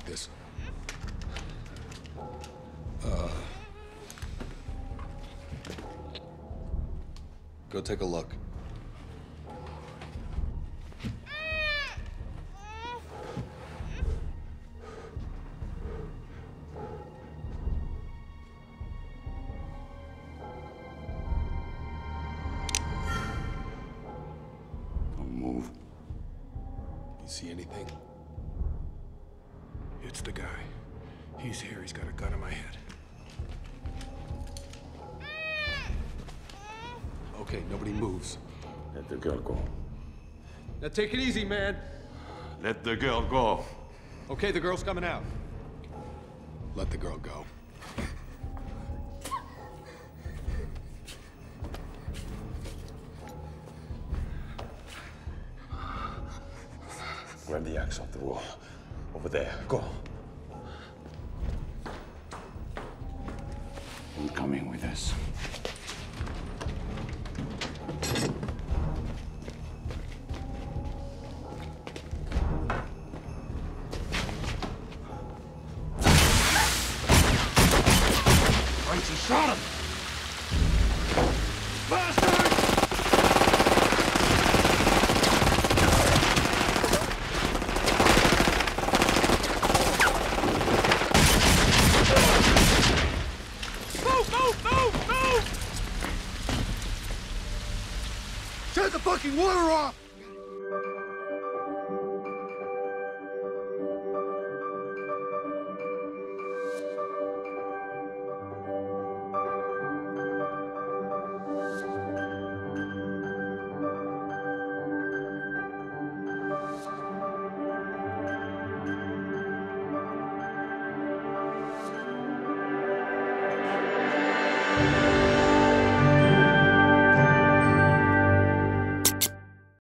like this. Go take a look. See anything? It's the guy. He's here. He's got a gun in my head. Okay, nobody moves. Let the girl go. Now take it easy, man. Let the girl go. Okay, the girl's coming out. Let the girl go. Grab the axe off the wall. Over there. Go. I'm coming with us. Right, he shot him! Bastard! Turn the fucking water off!